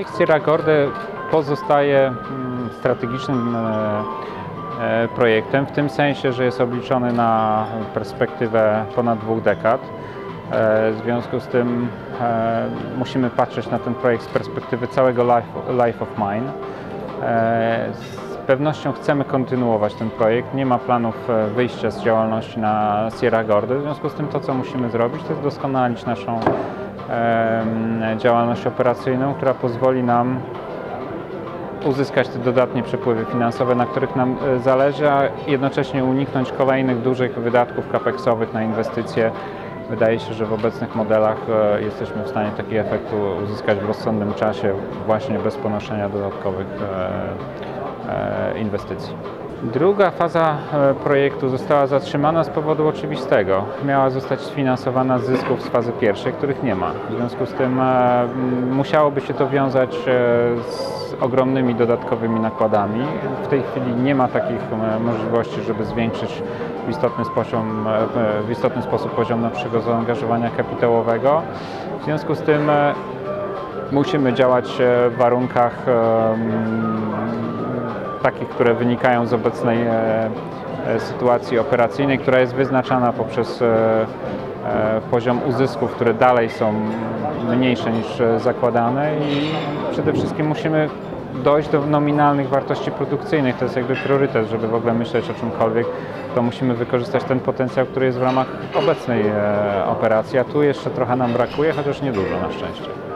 Projekt Sierra Gordy pozostaje strategicznym projektem w tym sensie, że jest obliczony na perspektywę ponad 2 dekad. W związku z tym musimy patrzeć na ten projekt z perspektywy całego Life of Mine. Z pewnością chcemy kontynuować ten projekt, nie ma planów wyjścia z działalności na Sierra Gordy, w związku z tym to, co musimy zrobić, to jest doskonalić naszą działalność operacyjną, która pozwoli nam uzyskać te dodatnie przepływy finansowe, na których nam zależy, a jednocześnie uniknąć kolejnych dużych wydatków kapeksowych na inwestycje. Wydaje się, że w obecnych modelach jesteśmy w stanie taki efekt uzyskać w rozsądnym czasie, właśnie bez ponoszenia dodatkowych inwestycji. Druga faza projektu została zatrzymana z powodu oczywistego. Miała zostać sfinansowana z zysków z fazy pierwszej, których nie ma. W związku z tym musiałoby się to wiązać z ogromnymi dodatkowymi nakładami. W tej chwili nie ma takich możliwości, żeby zwiększyć w istotny sposób poziom naszego zaangażowania kapitałowego. W związku z tym musimy działać w warunkach takich, które wynikają z obecnej sytuacji operacyjnej, która jest wyznaczana poprzez poziom uzysków, które dalej są mniejsze niż zakładane, i przede wszystkim musimy dojść do nominalnych wartości produkcyjnych. To jest jakby priorytet, żeby w ogóle myśleć o czymkolwiek, to musimy wykorzystać ten potencjał, który jest w ramach obecnej operacji, a tu jeszcze trochę nam brakuje, chociaż niedużo na szczęście.